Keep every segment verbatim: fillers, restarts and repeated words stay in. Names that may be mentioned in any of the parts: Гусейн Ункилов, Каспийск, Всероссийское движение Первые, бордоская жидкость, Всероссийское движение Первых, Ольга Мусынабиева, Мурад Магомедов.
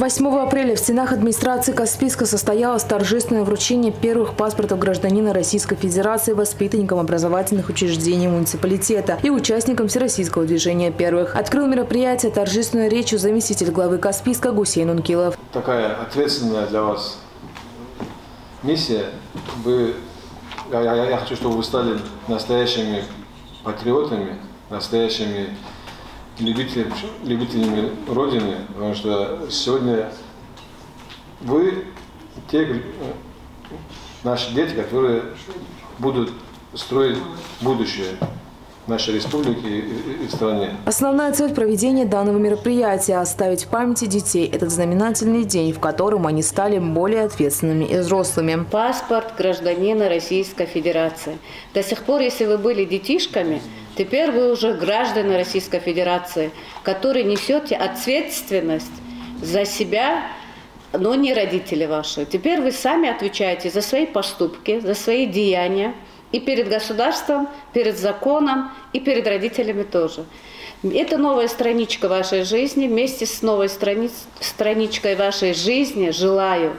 восьмого апреля в стенах администрации Каспийска состоялось торжественное вручение первых паспортов гражданина Российской Федерации воспитанникам образовательных учреждений муниципалитета и участникам Всероссийского движения Первых. Открыл мероприятие торжественной речью заместитель главы Каспийска Гусейн Ункилов. Такая ответственная для вас миссия. Вы, я, я, я хочу, чтобы вы стали настоящими патриотами, настоящими любителями, любителями Родины, потому что сегодня вы те наши дети, которые будут строить будущее нашей республики и, и стране. Основная цель проведения данного мероприятия – оставить в памяти детей этот знаменательный день, в котором они стали более ответственными и взрослыми. Паспорт гражданина Российской Федерации. До сих пор, если вы были детишками, теперь вы уже граждане Российской Федерации, которые несете ответственность за себя, но не родители ваши. Теперь вы сами отвечаете за свои поступки, за свои деяния. И перед государством, перед законом, и перед родителями тоже. Это новая страничка вашей жизни. Вместе с новой страниц, страничкой вашей жизни желаю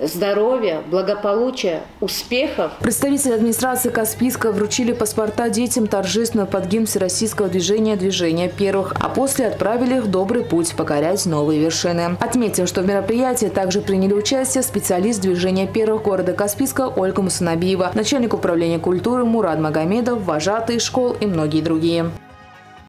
здоровья, благополучия, успехов. Представители администрации Каспийска вручили паспорта детям торжественно под гимн Всероссийского движения «Движение Первых», а после отправили их в добрый путь покорять новые вершины. Отметим, что в мероприятии также приняли участие специалист движения Первых города Каспийска Ольга Мусынабиева, начальник управления культуры Мурад Магомедов, вожатые школ и многие другие.